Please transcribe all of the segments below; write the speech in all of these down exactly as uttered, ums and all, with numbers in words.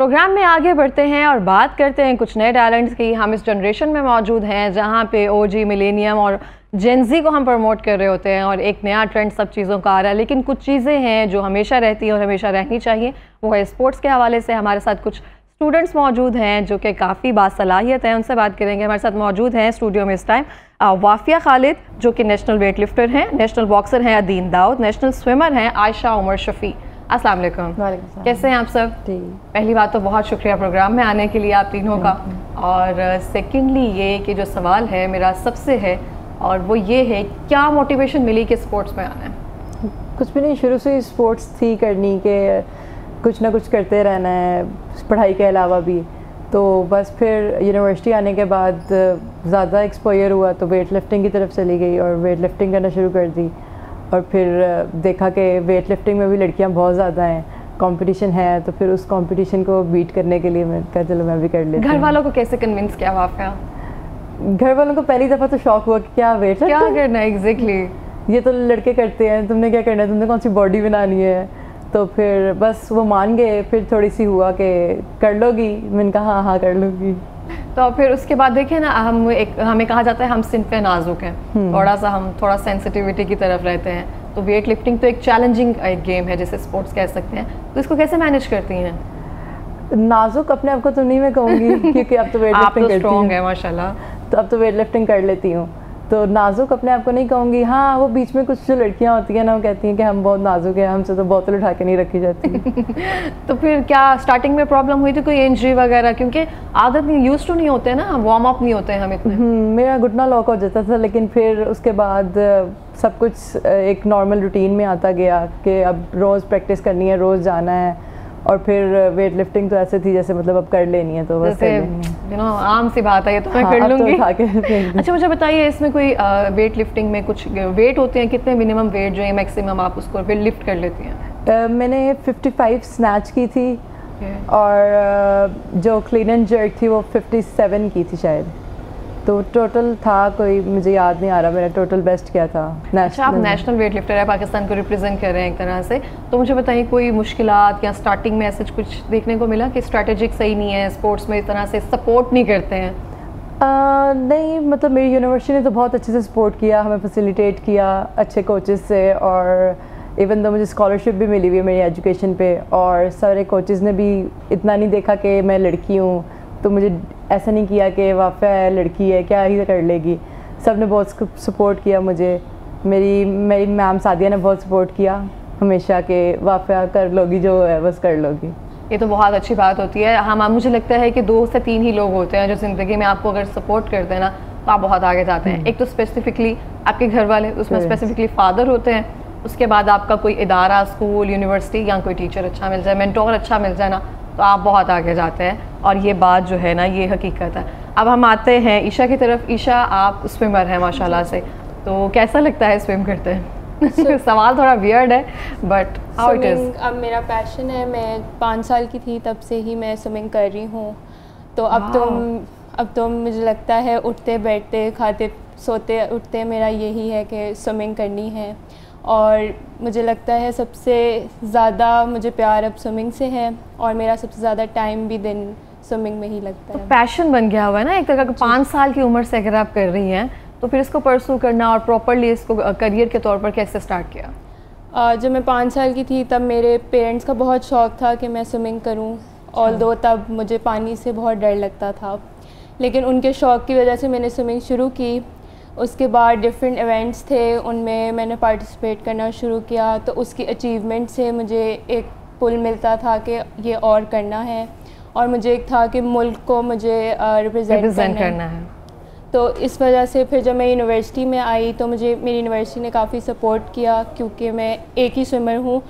Programme में आगे बढ़ते हैं और बात करते हैं कुछ नए टैलेंट्स की। हम इस जनरेशन में मौजूद हैं जहां पे ओजी, मिलेनियम और जेंजी को हम प्रमोट कर रहे होते हैं और एक नया ट्रेंड सब चीज़ों का आ रहा है, लेकिन कुछ चीज़ें हैं जो हमेशा रहती हैं और हमेशा रहनी चाहिए। वो है स्पोर्ट्स के हवाले से। हमारे साथ कुछ स्टूडेंट्स मौजूद हैं जो कि काफ़ी बासलाहियत हैं, उनसे बात करेंगे। हमारे साथ मौजूद हैं स्टूडियो में इस टाइम वाफिया खालिद जो कि नेशनल वेट लिफ्टर हैं, नेशनल बॉक्सर हैं अदीन दाऊद, नेशनल स्विमर हैं आयशा उमर शफी। अस्सलाम वालेकुम, कैसे हैं आप सब? पहली बात तो बहुत शुक्रिया प्रोग्राम में आने के लिए आप तीनों का, और सेकेंडली ये कि जो सवाल है मेरा सबसे है और वो ये है, क्या मोटिवेशन मिली कि स्पोर्ट्स में आना है? कुछ भी नहीं, शुरू से स्पोर्ट्स थी करनी के कुछ ना कुछ करते रहना है पढ़ाई के अलावा भी। तो बस फिर यूनिवर्सिटी आने के बाद ज़्यादा एक्सपोजर हुआ तो वेट लिफ्टिंग की तरफ चली गई और वेट लिफ्टिंग करना शुरू कर दी। और फिर देखा कि वेट लिफ्टिंग में भी लड़कियां बहुत ज़्यादा हैं, कंपटीशन है, तो फिर उस कंपटीशन को बीट करने के लिए मैं कहा चलो मैं भी कर लेती हूं। घर वालों को कैसे कन्विंस किया वाफिया? घर वालों को पहली दफ़ा तो शौक हुआ कि क्या वेट क्या करना है एग्जैक्टली, ये तो लड़के करते हैं, तुमने क्या करना है, तुमने कौन सी बॉडी बनानी है। तो फिर बस वो मान गए, फिर थोड़ी सी हुआ कि कर लोगी, मैंने कहा हाँ हाँ कर लूँगी। तो फिर उसके बाद देखें ना, हम एक हमें कहा जाता है हम सिनफे नाजुक हैं, थोड़ा सा हम थोड़ा सेंसिटिविटी की तरफ रहते हैं, तो वेट लिफ्टिंग तो एक चैलेंजिंग एक गेम है जैसे स्पोर्ट्स कह सकते हैं, तो इसको कैसे मैनेज करती हैं? नाजुक अपने आप को तो नहीं मैं कहूँगी क्योंकि अब तो वेट लिफ्टिंग स्ट्रॉन्ग है माशाल्लाह, तो अब तो वेट लिफ्टिंग कर लेती हूँ, तो नाजुक अपने आप को नहीं कहूँगी। हाँ, वो बीच में कुछ जो लड़कियाँ होती हैं ना, वो कहती हैं कि हम बहुत नाजुक हैं, हमसे तो बोतल उठा के नहीं रखी जाती। तो फिर क्या स्टार्टिंग में प्रॉब्लम हुई थी, कोई इंजरी वगैरह? क्योंकि आदत नहीं, यूज टू नहीं होते ना, वार्म अप नहीं होते हम इतने। मेरा घुटना लॉक हो जाता था, लेकिन फिर उसके बाद सब कुछ एक नॉर्मल रूटीन में आता गया कि अब रोज़ प्रैक्टिस करनी है, रोज़ जाना है। और फिर वेट लिफ्टिंग तो ऐसे थी जैसे मतलब अब कर लेनी है, तो बस यू नो आम सी बात है, ये तो मैं कर लूँगी। अच्छा मुझे बताइए, इसमें कोई वेट लिफ्टिंग में कुछ वेट होते हैं, कितने मिनिमम वेट जो है मैक्सिमम आप उसको फिर लिफ्ट कर लेती हैं? मैंने पचपन स्नैच की थी और जो क्लीन एंड जर्क थी वो सत्तावन की थी शायद, तो टोटल था कोई मुझे याद नहीं आ रहा मेरा टोटल बेस्ट क्या था। अच्छा, आप नेशनल वेट लिफ्टर है, पाकिस्तान को रिप्रेजेंट कर रहे हैं एक तरह से, तो मुझे बताइए कोई मुश्किलात या स्टार्टिंग में ऐसे कुछ देखने को मिला कि स्ट्रैटेजिक सही नहीं है, स्पोर्ट्स में इस तरह से सपोर्ट नहीं करते हैं? आ, नहीं, मतलब मेरी यूनिवर्सिटी ने तो बहुत अच्छे से सपोर्ट किया, हमें फैसिलिटेट किया अच्छे कोचेज़ से, और इवन तो मुझे स्कॉलरशिप भी मिली हुई है मेरी एजुकेशन पे, और सारे कोचेज़ ने भी इतना नहीं देखा कि मैं लड़की हूँ, तो मुझे ऐसा नहीं किया कि वाफिया है लड़की है क्या ही कर लेगी। सब ने बहुत सपोर्ट किया मुझे, मेरी मेरी मैम सादिया ने बहुत सपोर्ट किया हमेशा कि वाफिया कर लोगी, जो है बस कर लोगी। ये तो बहुत अच्छी बात होती है। हम मुझे लगता है कि दो से तीन ही लोग होते हैं जो ज़िंदगी में आपको अगर सपोर्ट करते हैं ना तो आप बहुत आगे जाते हैं। एक तो स्पेसिफिकली आपके घर वाले, उसमें स्पेसिफिकली फादर होते हैं, उसके बाद आपका कोई इदारा, स्कूल, यूनिवर्सिटी या कोई टीचर अच्छा मिल जाए, मेंटोर अच्छा मिल जाए ना, तो आप बहुत आगे जाते हैं, और ये बात जो है ना ये हकीकत है। अब हम आते हैं ईशा की तरफ। ईशा, आप स्विमर हैं माशाल्लाह से, तो कैसा लगता है स्विम करते हैं? so, सवाल थोड़ा वियर्ड है बट हाउ इट इज़। अब मेरा पैशन है, मैं पाँच साल की थी तब से ही मैं स्विमिंग कर रही हूँ, तो अब तो अब तो मुझे लगता है उठते बैठते खाते सोते उठते मेरा यही है कि स्विमिंग करनी है। और मुझे लगता है सबसे ज़्यादा मुझे प्यार अब स्विमिंग से है, और मेरा सबसे ज़्यादा टाइम भी दिन स्विमिंग में ही लगता है। तो पैशन बन गया हुआ है ना एक तरह का। पाँच साल की उम्र से अगर आप कर रही हैं तो फिर इसको परसू करना और प्रॉपर्ली इसको करियर के तौर पर कैसे स्टार्ट किया? जब मैं पाँच साल की थी तब मेरे पेरेंट्स का बहुत शौक़ था कि मैं स्विमिंग करूँ, ऑल्दो तब मुझे पानी से बहुत डर लगता था, लेकिन उनके शौक़ की वजह से मैंने स्विमिंग शुरू की। उसके बाद डिफरेंट इवेंट्स थे, उनमें मैंने पार्टिसिपेट करना शुरू किया, तो उसकी अचीवमेंट से मुझे एक पुल मिलता था कि ये और करना है, और मुझे एक था कि मुल्क को मुझे रिप्रेजेंट करना, करना है। तो इस वजह से फिर जब मैं यूनिवर्सिटी में आई तो मुझे मेरी यूनिवर्सिटी ने काफ़ी सपोर्ट किया, क्योंकि मैं एक ही स्विमर हूँ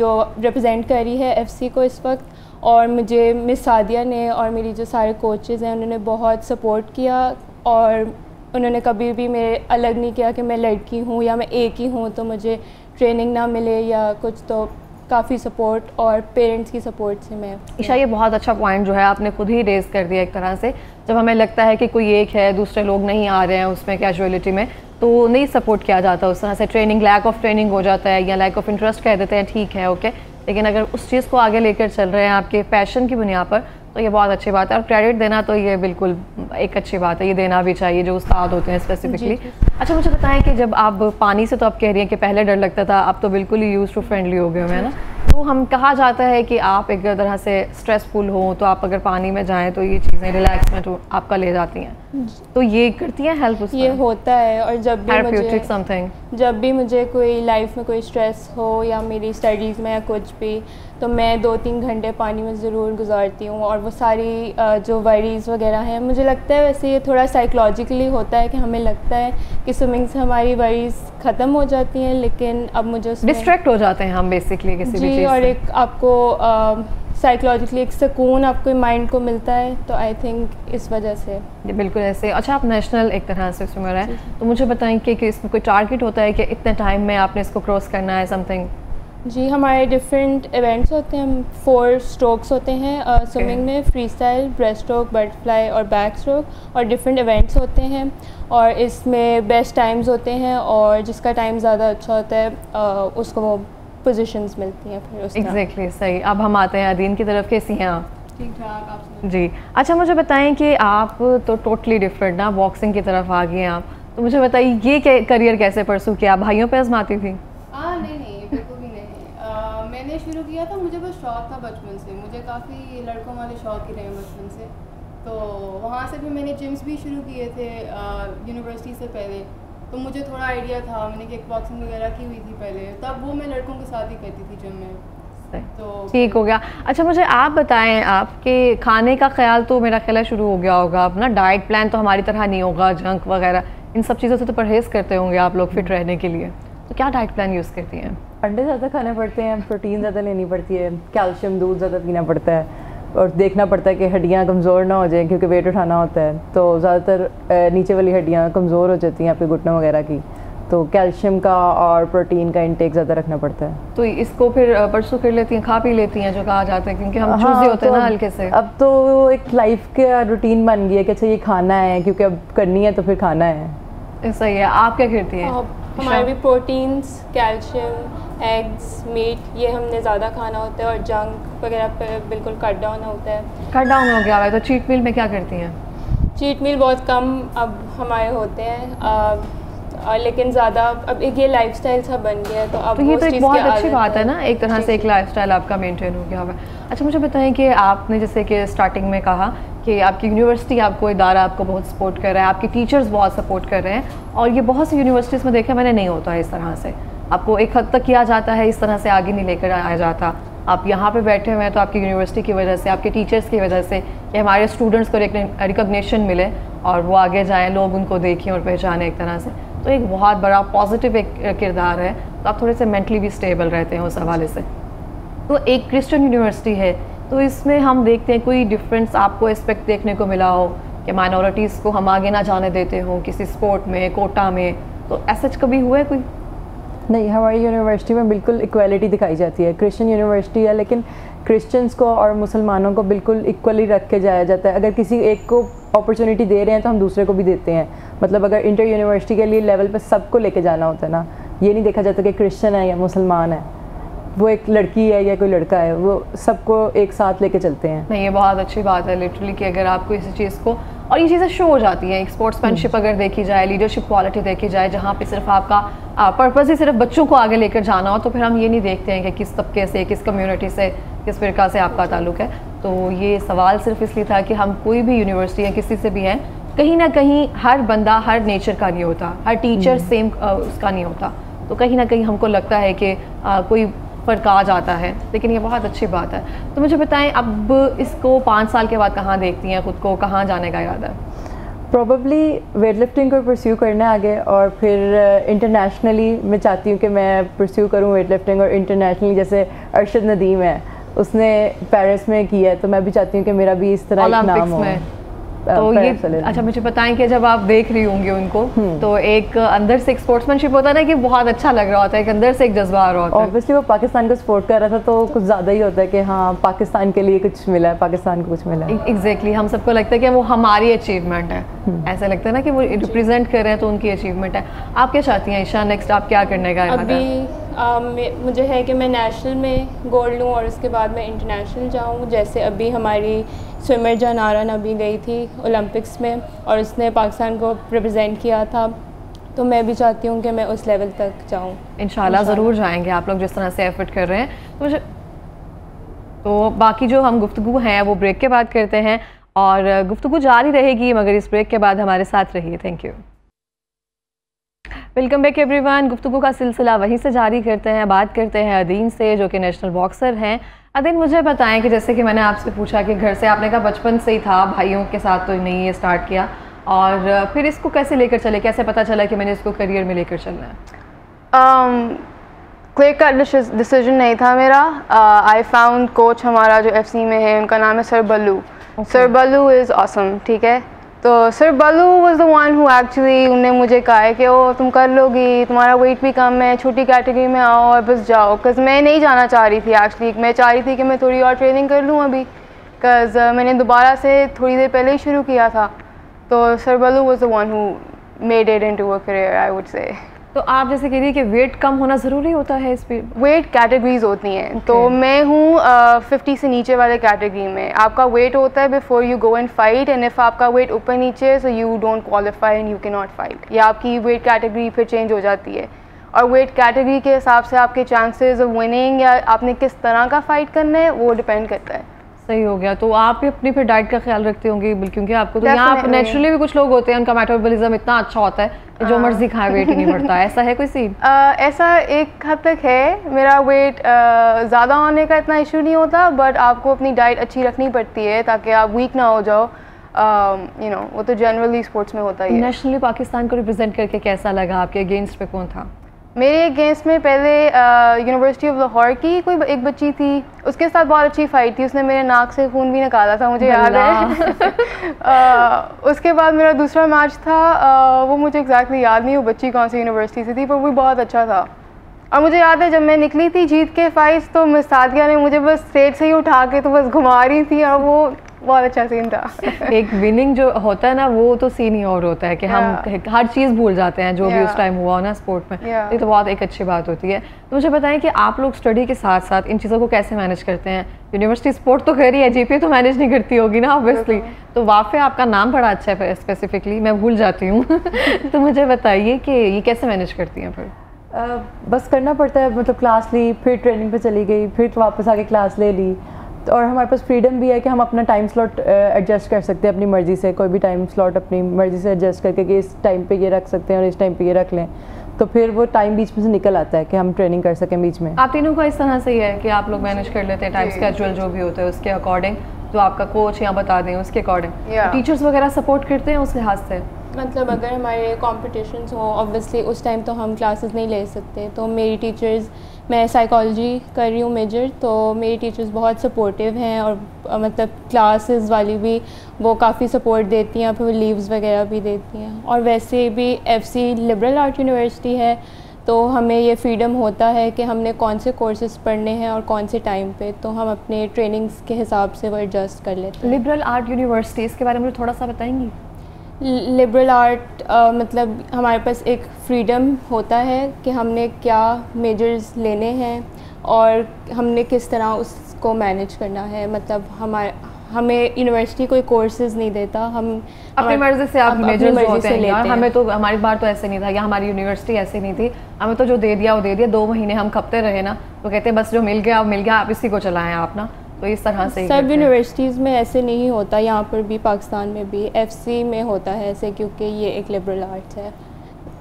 जो रिप्रेजेंट कर रही है एफ सी को इस वक्त, और मुझे मिस सादिया ने और मेरी जो सारे कोचेज हैं उन्होंने बहुत सपोर्ट किया, और उन्होंने कभी भी मेरे अलग नहीं किया कि मैं लड़की हूँ या मैं एक ही हूँ तो मुझे ट्रेनिंग ना मिले या कुछ, तो काफ़ी सपोर्ट और पेरेंट्स की सपोर्ट से मैं। ईशा, ये बहुत अच्छा पॉइंट जो है आपने खुद ही रेज़ कर दिया एक तरह से। जब हमें लगता है कि कोई एक है, दूसरे लोग नहीं आ रहे हैं उसमें कैजुअलिटी में, तो नहीं सपोर्ट किया जाता उस तरह से, ट्रेनिंग लैक ऑफ ट्रेनिंग हो जाता है या लैक ऑफ इंटरेस्ट कह देते हैं, ठीक है ओके, लेकिन अगर उस चीज़ को आगे लेकर चल रहे हैं आपके पैशन की बुनियाद पर तो ये बहुत अच्छी बात है। और क्रेडिट देना तो ये बिल्कुल एक अच्छी बात है, ये देना भी चाहिए जो उस्ताद होते हैं स्पेसिफिकली। अच्छा मुझे बताएं कि जब आप पानी से तो आप कह रही हैं कि पहले डर लगता था, आप तो बिल्कुल ही यूज टू फ्रेंडली हो गए हो, है ना। तो हम कहा जाता है कि आप एक तरह से स्ट्रेसफुल हो तो आप अगर पानी में जाएं तो ये चीज़ें रिलैक्समेंट आपका ले जाती हैं, तो ये करती हैं हेल्प उसमें? ये होता है। और जब भी मुझे समथिंग जब भी मुझे कोई लाइफ में कोई स्ट्रेस हो या मेरी स्टडीज़ में या कुछ भी, तो मैं दो तीन घंटे पानी में ज़रूर गुजारती हूँ और वो सारी जो वरीज़ वगैरह हैं, मुझे लगता है वैसे ये थोड़ा साइकोलॉजिकली होता है कि हमें लगता है कि स्विमिंग से हमारी वरीज़ ख़त्म हो जाती हैं, लेकिन अब मुझे डिस्ट्रैक्ट हो जाते हैं हम बेसिकली किसी भी चीज़ से। और एक आपको साइकोलॉजिकली एक सुकून आपके माइंड को मिलता है, तो आई थिंक इस वजह से बिल्कुल ऐसे। अच्छा आप नेशनल एक तरह से स्विमर हैं, तो मुझे बताएँ कि इसमें कोई टारगेट होता है कि इतने टाइम में आपने इसको क्रॉस करना है समथिंग? जी हमारे डिफरेंट इवेंट्स होते हैं, फोर स्ट्रोक्स होते हैं स्विमिंग okay. में freestyle, breaststroke, butterfly और बैक स्ट्रोक, और डिफरेंट इवेंट्स होते हैं और इसमें बेस्ट टाइम्स होते हैं और जिसका टाइम ज़्यादा अच्छा होता है uh, उसको वो पोजीशंस मिलती हैं फिर उसका। एग्जैक्टली exactly, सही। अब हम आते हैं आदीन की तरफ, कैसी हैं आप? ठीक ठाक, आप? जी। अच्छा मुझे बताएँ कि आप तो टोटली डिफरेंट ना बॉक्सिंग की तरफ आ गए हैं आप, तो मुझे बताइए ये करियर कैसे परसू किया? भाइयों पर आजमाती थी? हाँ नहीं नहीं मैंने शुरू किया था, मुझे बस शौक़ था बचपन से, मुझे काफ़ी लड़कों वाले शौक़ ही रहे बचपन से, तो वहाँ से भी मैंने जिम्स भी शुरू किए थे यूनिवर्सिटी से पहले, तो मुझे थोड़ा आइडिया था, मैंने किक बॉक्सिंग वगैरह की हुई थी पहले, तब वो मैं लड़कों के साथ ही करती थी जिम में। तो ठीक हो गया। अच्छा मुझे आप बताएं, आपके खाने का ख्याल तो मेरा ख्याल शुरू हो गया होगा अपना, डाइट प्लान तो हमारी तरह नहीं होगा, जंक वगैरह इन सब चीज़ों से तो परहेज़ करते होंगे आप लोग फिट रहने के लिए, तो क्या डाइट प्लान यूज़ करती हैं? अंडे ज़्यादा खाने पड़ते हैं, प्रोटीन ज़्यादा लेनी पड़ती है, कैल्शियम दूध ज़्यादा पीना पड़ता है और देखना पड़ता है कि हड्डियाँ कमज़ोर ना हो जाएं क्योंकि वेट उठाना होता है, तो ज़्यादातर नीचे वाली हड्डियाँ कमज़ोर हो जाती हैं आपके घुटनों वगैरह की, तो कैल्शियम का और प्रोटीन का इनटेक ज़्यादा रखना पड़ता है। तो इसको फिर परसों कर लेती हैं, खा पी लेती हैं जो कहा जाता है क्योंकि हम चूज़ी होते हैं ना हल्के से। अब तो एक लाइफ का रूटीन बन गया कि अच्छा ये खाना है क्योंकि अब करनी है तो फिर खाना है। सही है। आप क्या करती हैं? हमारे भी प्रोटीन्स, कैल्शियम, एग्स, मीट, ये हमने ज़्यादा खाना होता है और जंक वगैरह पे बिल्कुल कट डाउन होता है। कट डाउन हो गया है। तो चीट मील में क्या करती हैं? चीट मील बहुत कम अब हमारे होते हैं, आ, आ, लेकिन ज़्यादा अब एक ये लाइफस्टाइल सा बन गया है, तो अब तो ये तो एक बहुत अच्छी बात है ना, एक तरह से एक लाइफस्टाइल आपका मेंटेन हो गया हुआ है। अच्छा मुझे बताएं कि आपने जैसे कि स्टार्टिंग में कहा कि आपकी यूनिवर्सिटी, आपको इदारा आपको बहुत सपोर्ट कर रहा है, आपके टीचर्स बहुत सपोर्ट कर रहे हैं, और ये बहुत सी यूनिवर्सिटीज़ में देखा मैंने नहीं होता है इस तरह से, आपको एक हद तक किया जाता है, इस तरह से आगे नहीं लेकर आया जाता। आप यहाँ पे बैठे हुए हैं तो आपकी यूनिवर्सिटी की वजह से, आपके टीचर्स की वजह से कि हमारे स्टूडेंट्स को रिकॉग्निशन मिले और वो आगे जाएँ, लोग उनको देखें और पहचानें एक तरह से, तो एक बहुत बड़ा पॉजिटिव एक किरदार है, तो आप थोड़े से मेंटली भी स्टेबल रहते हैं उस हवाले से। तो एक क्रिश्चियन यूनिवर्सिटी है, तो इसमें हम देखते हैं कोई डिफरेंस आपको एस्पेक्ट देखने को मिला हो कि माइनॉरिटीज़ को हम आगे ना जाने देते हों किसी स्पोर्ट में, कोटा में, तो ऐसा कभी हुआ है कोई? नहीं, हमारी यूनिवर्सिटी में बिल्कुल इक्वालिटी दिखाई जाती है। क्रिश्चियन यूनिवर्सिटी है लेकिन क्रिश्चियंस को और मुसलमानों को बिल्कुल इक्वली रख के जाया जाता है। अगर किसी एक को अपॉर्चुनिटी दे रहे हैं तो हम दूसरे को भी देते हैं, मतलब अगर इंटर यूनिवर्सिटी के लिए लेवल पर सबको लेके जाना होता है ना, ये नहीं देखा जाता कि क्रिश्चियन है या मुसलमान है, वो एक लड़की है या कोई लड़का है, वो सबको एक साथ लेके चलते हैं। नहीं, ये बहुत अच्छी बात है लिटरली कि अगर आपको इस चीज़ को, और ये चीज़ें शो हो जाती हैं, स्पोर्ट्समैनशिप अगर देखी जाए, लीडरशिप क्वालिटी देखी जाए, जहाँ पे सिर्फ आपका पर्पज़ ही सिर्फ बच्चों को आगे लेकर जाना हो, तो फिर हम ये नहीं देखते हैं कि किस तबके से, किस कम्यूनिटी से, किस फ़िरका से आपका ताल्लुक है। तो ये सवाल सिर्फ इसलिए था कि हम कोई भी यूनिवर्सिटी या किसी से भी हैं, कहीं ना कहीं हर बंदा हर नेचर का नहीं होता, हर टीचर सेम उसका नहीं होता, तो कहीं ना कहीं हमको लगता है कि कोई फ़र्क आ जाता है, लेकिन ये बहुत अच्छी बात है। तो मुझे बताएं अब इसको पाँच साल के बाद कहाँ देखती हैं ख़ुद को, कहाँ जाने का इरादा है? प्रॉबली वेट लिफ्टिंग को परस्यू करना आगे, और फिर इंटरनेशनली मैं चाहती हूँ कि मैं परस्यू करूँ वेट लिफ्टिंग, और इंटरनेशनली जैसे अरशद नदीम है, उसने पेरिस में किया है, तो मैं भी चाहती हूँ कि मेरा भी इस तरह नाम हो। तो ये अच्छा मुझे बताएं कि जब आप देख रही होंगी उनको, तो एक अंदर से एक स्पोर्ट्समैनशिप होता है ना कि बहुत अच्छा लग रहा होता है, एक अंदर से एक जज्बा आ रहा होता है। ऑब्वियसली वो पाकिस्तान को सपोर्ट कर रहा था, तो कुछ ज़्यादा ही होता है कि हाँ पाकिस्तान के लिए कुछ मिला है, पाकिस्तान को कुछ मिला है। एग्जैक्टली, हम सबको लगता है कि वो हमारी अचीवमेंट है, ऐसा लगता है ना कि वो रिप्रेजेंट कर रहे हैं तो उनकी अचीवमेंट है। आप क्या चाहती हैं ईशा, नेक्स्ट आप क्या करने का? अभी uh, मुझे है कि मैं नेशनल में गोल्ड लूँ और उसके बाद मैं इंटरनेशनल जाऊँ। जैसे अभी हमारी स्विमर जनारान अभी गई थी ओलंपिक्स में और उसने पाकिस्तान को रिप्रेजेंट किया था, तो मैं भी चाहती हूँ कि मैं उस लेवल तक जाऊँ। इंशाल्लाह ज़रूर जाएंगे आप लोग जिस तरह से एफर्ट कर रहे हैं। तो मुझे तो बाकी जो हम गुफ्तगू हैं वो ब्रेक के बाद करते हैं और गुफ्तगू जारी रहेगी, मगर इस ब्रेक के बाद हमारे साथ रहिए। Thank you. Welcome back everyone. गुफ्तगू का सिलसिला वहीं से जारी करते हैं। बात करते हैं अदीन से जो कि नेशनल बॉक्सर हैं। अदीन, मुझे बताएं कि जैसे कि मैंने आपसे पूछा कि घर से, आपने कहा बचपन से ही था, भाइयों के साथ तो नहीं ये स्टार्ट किया, और फिर इसको कैसे लेकर चले, कैसे पता चला कि मैंने इसको करियर में लेकर चलना है? क्लियर कट डिसीजन नहीं था मेरा। आई फाउंड कोच हमारा जो एफ सी में है, उनका नाम है sir Ballu. Sir Ballu is awesome, ठीक है। तो sir Ballu was the one who actually, उन्होंने मुझे कहा है कि ओ तुम कर लोगी, तुम्हारा वेट भी कम है, छोटी कैटेगरी में आओ और बस जाओ। बिकॉज मैं नहीं जाना चाह रही थी एक्चुअली, मैं चाह रही थी कि मैं थोड़ी और ट्रेनिंग कर लूँ अभी, बिकॉज uh, मैंने दोबारा से थोड़ी देर पहले ही शुरू किया था। तो sir Ballu was the one who made it into a career, I would say. तो आप जैसे कह रही है कि वेट कम होना ज़रूरी होता है, इस पर वेट कैटेगरीज होती हैं। okay. तो मैं हूँ फिफ्टी से नीचे वाले कैटेगरी में। आपका वेट होता है before you go and fight, and if आपका वेट ऊपर नीचे so you don't qualify and you can not fight, या आपकी वेट कैटेगरी फिर चेंज हो जाती है। और वेट कैटेगरी के हिसाब से आपके चांसेस ऑफ विनिंग या आपने किस तरह का फ़ाइट करना है वो डिपेंड करता है। सही हो गया। तो आप भी अपनी फिर डाइट का ख्याल रखते होंगे, क्योंकि आपको तो यहाँ आप नेचुरली भी कुछ लोग होते हैं उनका मेटाबॉलिज्म इतना अच्छा होता है कि जो मर्जी खाए वेट नहीं बढ़ता। ऐसा है कोई सीन? ऐसा एक हद तक है। मेरा वेट ज़्यादा होने का इतना इशू नहीं होता, बट आपको अपनी डाइट अच्छी रखनी पड़ती है ताकि आप वीक ना हो जाओ। यू नो वो तो जनरली स्पोर्ट्स में होता ही है। नेशनली पाकिस्तान को रिप्रेजेंट करके कैसा लगा? आपके अगेंस्ट में कौन था? मेरे अगेंस्ट में पहले यूनिवर्सिटी ऑफ लाहौर की कोई एक बच्ची थी, उसके साथ बहुत अच्छी फाइट थी, उसने मेरे नाक से खून भी निकाला था, मुझे याद है। uh, उसके बाद मेरा दूसरा मैच था, uh, वो मुझे एग्जैक्टली याद नहीं वो बच्ची कौन सी यूनिवर्सिटी से थी, पर वो बहुत अच्छा था। और मुझे याद है जब मैं निकली थी जीत के फाइट, तो मिस सादिया ने मुझे बस स्टेज से ही उठा के तो बस घुमा रही थी, और वो बहुत अच्छा सीन था। एक विनिंग जो होता है ना वो तो सीन ही और होता है कि yeah. हम हर चीज़ भूल जाते हैं जो yeah. भी उस टाइम हुआ हो ना स्पोर्ट में। yeah. ये तो बहुत एक अच्छी बात होती है। तो मुझे बताएं कि आप लोग स्टडी के साथ साथ इन चीज़ों को कैसे मैनेज करते हैं? यूनिवर्सिटी स्पोर्ट तो खैर ही है, जीपीए तो मैनेज नहीं करती होगी ना ऑब्वियसली। okay. तो वाकया आपका नाम बड़ा अच्छा है, स्पेसिफिकली मैं भूल जाती हूँ। तो मुझे बताइए कि ये कैसे मैनेज करती हैं फिर? uh, बस करना पड़ता है, मतलब क्लास ली, फिर ट्रेनिंग पर चली गई, फिर वापस आके क्लास ले ली। और हमारे पास फ्रीडम भी है कि हम अपना टाइम स्लॉट एडजस्ट कर सकते हैं अपनी मर्ज़ी से, कोई भी टाइम स्लॉट अपनी मर्ज़ी से एडजस्ट करके कि इस टाइम पे ये रख सकते हैं और इस टाइम पे ये रख लें, तो फिर वो टाइम बीच में से निकल आता है कि हम ट्रेनिंग कर सकें बीच में। आप तीनों का इस तरह से ही है कि आप लोग मैनेज कर लेते हैं टाइम स्केड्यूल जो भी होता है उसके अकॉर्डिंग, जो आपका कोच यहाँ बता दें उसके अकॉर्डिंग? टीचर्स वगैरह सपोर्ट करते हैं उस लिहाज से? मतलब अगर हमारे कॉम्पिटिशन्स हो ऑब्वियसली उस टाइम तो हम क्लासेस नहीं ले सकते, तो मेरी टीचर्स, मैं साइकोलॉजी कर रही हूँ मेजर, तो मेरी टीचर्स बहुत सपोर्टिव हैं और मतलब क्लासेस वाली भी वो काफ़ी सपोर्ट देती हैं, फिर लीव्स वगैरह भी देती हैं। और वैसे भी एफसी लिबरल आर्ट यूनिवर्सिटी है तो हमें ये फ्रीडम होता है कि हमने कौन से कोर्सेज़ पढ़ने हैं और कौन से टाइम पे, तो हम अपने ट्रेनिंग्स के हिसाब से वो एडजस्ट कर लेते हैं। लिबरल आर्ट यूनिवर्सिटी, इसके बारे में थोड़ा सा बताएँगी? लिबरल आर्ट मतलब हमारे पास एक फ्रीडम होता है कि हमने क्या मेजर्स लेने हैं और हमने किस तरह उसको मैनेज करना है। मतलब हमारे हमें यूनिवर्सिटी कोई कोर्सेज नहीं देता, हम अपनी मर्जी से आप मेजर्स होते हैं। यार हमें तो हमारी बार तो ऐसे नहीं था, या हमारी यूनिवर्सिटी ऐसे नहीं थी, हमें तो जो दे दिया वो दे दिया। दो महीने हम खपते रहे ना, तो कहते बस जो मिल गया मिल गया, आप इसी को चलाएँ आप ना, तो इस तरह से। सब यूनिवर्सिटीज़ में ऐसे नहीं होता, यहाँ पर भी पाकिस्तान में भी एफसी में होता है ऐसे, क्योंकि ये एक लिबरल आर्ट्स है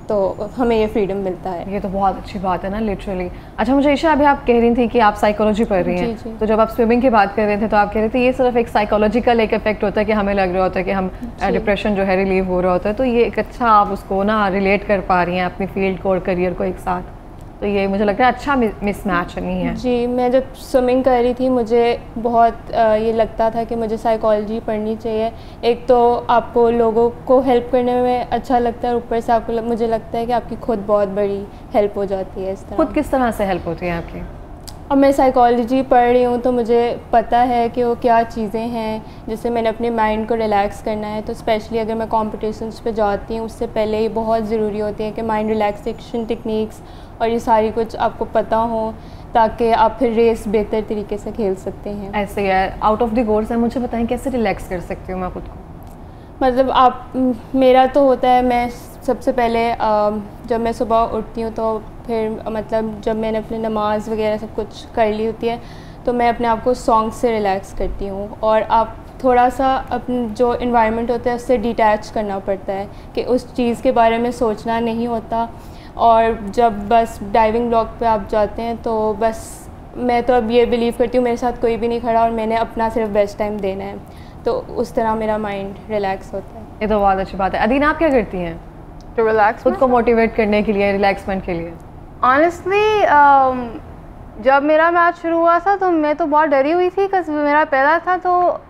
तो हमें ये फ्रीडम मिलता है। ये तो बहुत अच्छी बात है ना, लिटरली। अच्छा मुझे ईशा, अभी आप कह रही थी कि आप साइकोलॉजी पढ़ रही हैं, तो जब आप स्विमिंग की बात कर रहे थे तो आप कह रहे थे ये सिर्फ एक साइकोलॉजिकल एक इफेक्ट होता है कि हमें लग रहा होता है कि हम डिप्रेशन जो है रिलीव हो रहा होता है, तो ये एक अच्छा आप उसको ना रिलेट कर पा रही हैं अपनी फील्ड को और करियर को एक साथ, तो ये मुझे लगता है अच्छा मिसमैच नहीं है। जी, मैं जब स्विमिंग कर रही थी मुझे बहुत ये लगता था कि मुझे साइकोलॉजी पढ़नी चाहिए। एक तो आपको लोगों को हेल्प करने में अच्छा लगता है, ऊपर से आपको मुझे लगता है कि आपकी खुद बहुत बड़ी हेल्प हो जाती है इस तरह। खुद किस तरह से हेल्प होती है आपकी? और मैं साइकोलॉजी पढ़ रही हूँ तो मुझे पता है कि वो क्या चीज़ें हैं जिससे मैंने अपने माइंड को रिलैक्स करना है। तो स्पेशली अगर मैं कॉम्पिटिशन्स पे जाती हूँ उससे पहले ये बहुत ज़रूरी होती है कि माइंड रिलैक्सेशन टेक्निक्स और ये सारी कुछ आपको पता हो ताकि आप फिर रेस बेहतर तरीके से खेल सकते हैं। ऐसे यार आउट ऑफ द गोल्स है, मुझे बताएं कैसे रिलैक्स कर सकती हूँ मैं खुद को? मतलब आप मेरा तो होता है, मैं सबसे पहले जब मैं सुबह उठती हूँ तो फिर मतलब जब मैंने अपनी नमाज वगैरह सब कुछ कर ली होती है तो मैं अपने आप को सॉन्ग से रिलैक्स करती हूँ। और आप थोड़ा सा अपने जो इन्वायरमेंट होता है उससे डिटैच करना पड़ता है कि उस चीज़ के बारे में सोचना नहीं होता। और जब बस डाइविंग ब्लॉक पे आप जाते हैं तो बस मैं तो अब ये बिलीव करती हूँ मेरे साथ कोई भी नहीं खड़ा और मैंने अपना सिर्फ बेस्ट टाइम देना है, तो उस तरह मेरा माइंड रिलैक्स होता है। ये तो बहुत अच्छी बात है। अदीन, आप क्या करती हैं तो रिलैक्स खुद को मोटिवेट करने के लिए, रिलैक्समेंट के लिए? ऑनेस्टली um, जब मेरा मैच शुरू हुआ था तो मैं तो बहुत डरी हुई थी बिकॉज मेरा पहला था, तो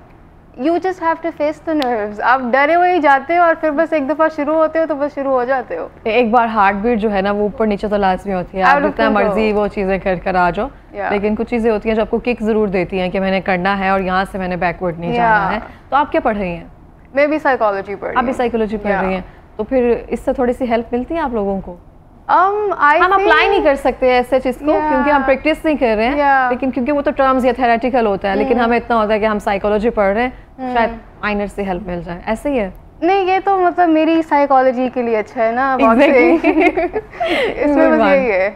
you just have to face the nerves. आप डरे हुए ही जाते हो और फिर बस एक दफ़ा शुरू होते हो तो बस शुरू हो जाते हो। एक बार हार्ट बीट जो है ना वो ऊपर नीचे तो लाजमी होती है, आप जितना मर्जी वो चीज़ें कर कर आ जाओ yeah. लेकिन कुछ चीज़ें होती हैं जो आपको किक ज़रूर देती हैं कि मैंने करना है और यहाँ से मैंने बैकवर्ड नहीं yeah. जाना है। तो आप क्या पढ़ रही हैं? मैं भी साइकोलॉजी पढ़ रही हूँ। आप भी साइकोलॉजी पढ़ रही हैं, तो फिर इससे थोड़ी सी हेल्प मिलती है आप लोगों को? Um, I हम अप्लाई नहीं कर सकते ऐसे चीज़ को yeah. क्योंकि हम प्रैक्टिस नहीं कर रहे हैं yeah. लेकिन क्योंकि वो तो टर्म्स या थेरेटिकल होता है mm. लेकिन हमें इतना होता है कि हम साइकोलॉजी पढ़ रहे हैं mm. शायद माइनर से हेल्प मिल जाए। ऐसे ही है नहीं, ये तो मतलब मेरी साइकोलॉजी के लिए अच्छा है ना exactly. इसमें बस यही है।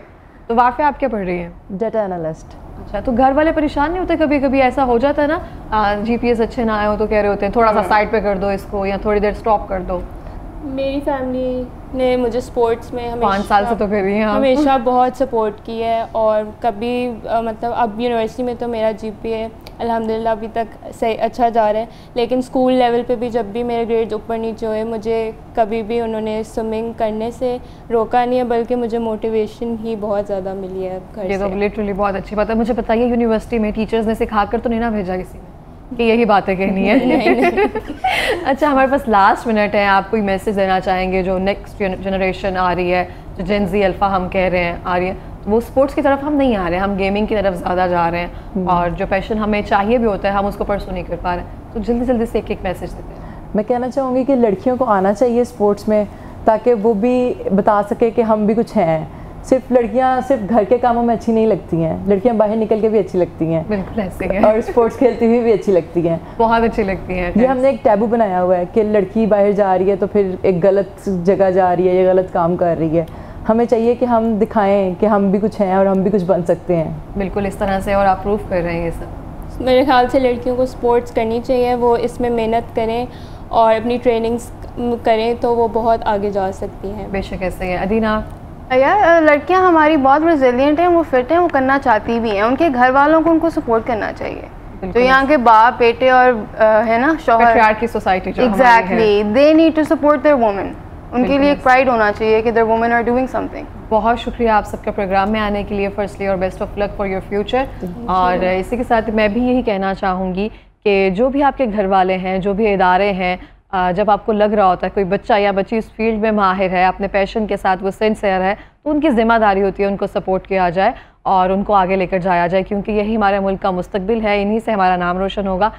तो वाफ़िया, आप क्या पढ़ रही हैं? Data analyst. अच्छा, तो घर वाले परेशान नहीं होते? कभी कभी ऐसा हो जाता है ना जीपीएस अच्छे ना आए हो तो कह रहे होते हैं थोड़ा सा साइड पे कर दो इसको या थोड़ी देर स्टॉप कर दो। मेरी फैमिली ने मुझे स्पोर्ट्स में हमेशा पाँच साल से तो कर रही हैं हमेशा बहुत सपोर्ट की है। और कभी आ, मतलब अब यूनिवर्सिटी में तो मेरा जीपीए अल्हम्दुलिल्लाह अभी तक सही अच्छा जा रहा है, लेकिन स्कूल लेवल पे भी जब भी मेरे ग्रेड्स ऊपर नीचे हुए मुझे कभी भी उन्होंने स्विमिंग करने से रोका नहीं है, बल्कि मुझे मोटिवेशन ही बहुत ज़्यादा मिली है घर से। तो लिटरली बहुत अच्छी बात है। मुझे बताइए, यूनिवर्सिटी में टीचर्स ने सिखा कर तो नहीं ना भेजा किसी ने कि यही बातें कहनी है? नहीं, नहीं। अच्छा, हमारे पास लास्ट मिनट है, आप कोई मैसेज देना चाहेंगे जो नेक्स्ट जनरेशन आ रही है, जो जेनजी अल्फा हम कह रहे हैं आ रही है, तो वो स्पोर्ट्स की तरफ हम नहीं आ रहे, हम गेमिंग की तरफ ज़्यादा जा रहे हैं और जो पैशन हमें चाहिए भी होता है हम उसको परसू नहीं कर पा रहे हैं, तो जल्दी जल्दी से एक एक मैसेज देते हैं। मैं कहना चाहूँगी कि लड़कियों को आना चाहिए स्पोर्ट्स में ताकि वो भी बता सके कि हम भी कुछ हैं। सिर्फ लड़कियां सिर्फ घर के कामों में अच्छी नहीं लगती हैं, लड़कियां बाहर निकल के भी अच्छी लगती हैं। बिल्कुल ऐसे है। और स्पोर्ट्स खेलती हुई भी, भी अच्छी लगती हैं, बहुत अच्छी लगती हैं। ये हमने एक टैबू बनाया हुआ है कि लड़की बाहर जा रही है तो फिर एक गलत जगह जा रही है या गलत काम कर रही है। हमें चाहिए कि हम दिखाएं कि हम भी कुछ हैं और हम भी कुछ बन सकते हैं। बिल्कुल इस तरह से, और आप प्रूफ कर रहे हैं ये सब। मेरे ख्याल से लड़कियों को स्पोर्ट्स करनी चाहिए, वो इसमें मेहनत करें और अपनी ट्रेनिंग्स करें तो वो बहुत आगे जा सकती हैं। बेशक ऐसे है। अदीना, यार लड़कियां हमारी बहुत रेजिलिएंट हैं, वो फिट हैं, वो करना चाहती भी हैं, उनके घर वालों को उनको सपोर्ट करना चाहिए। तो यहाँ के बाप बेटे और आ, है ना शौहर की सोसाइटी जो exactly they need to support their women, उनके लिए एक प्राइड होना चाहिए कि their women are doing something. बहुत शुक्रिया आप सबके प्रोग्राम में आने के लिए फर्स्टली, और best of luck for your future. और इसी के साथ मैं भी यही कहना चाहूँगी कि जो भी आपके घर वाले हैं, जो भी इदारे हैं, जब आपको लग रहा होता है कोई बच्चा या बच्ची इस फील्ड में माहिर है, अपने पैशन के साथ वो सिंसियर है, तो उनकी ज़िम्मेदारी होती है उनको सपोर्ट किया जाए और उनको आगे लेकर जाया जाए, क्योंकि यही हमारे मुल्क का मुस्तकबिल है, इन्हीं से हमारा नाम रोशन होगा।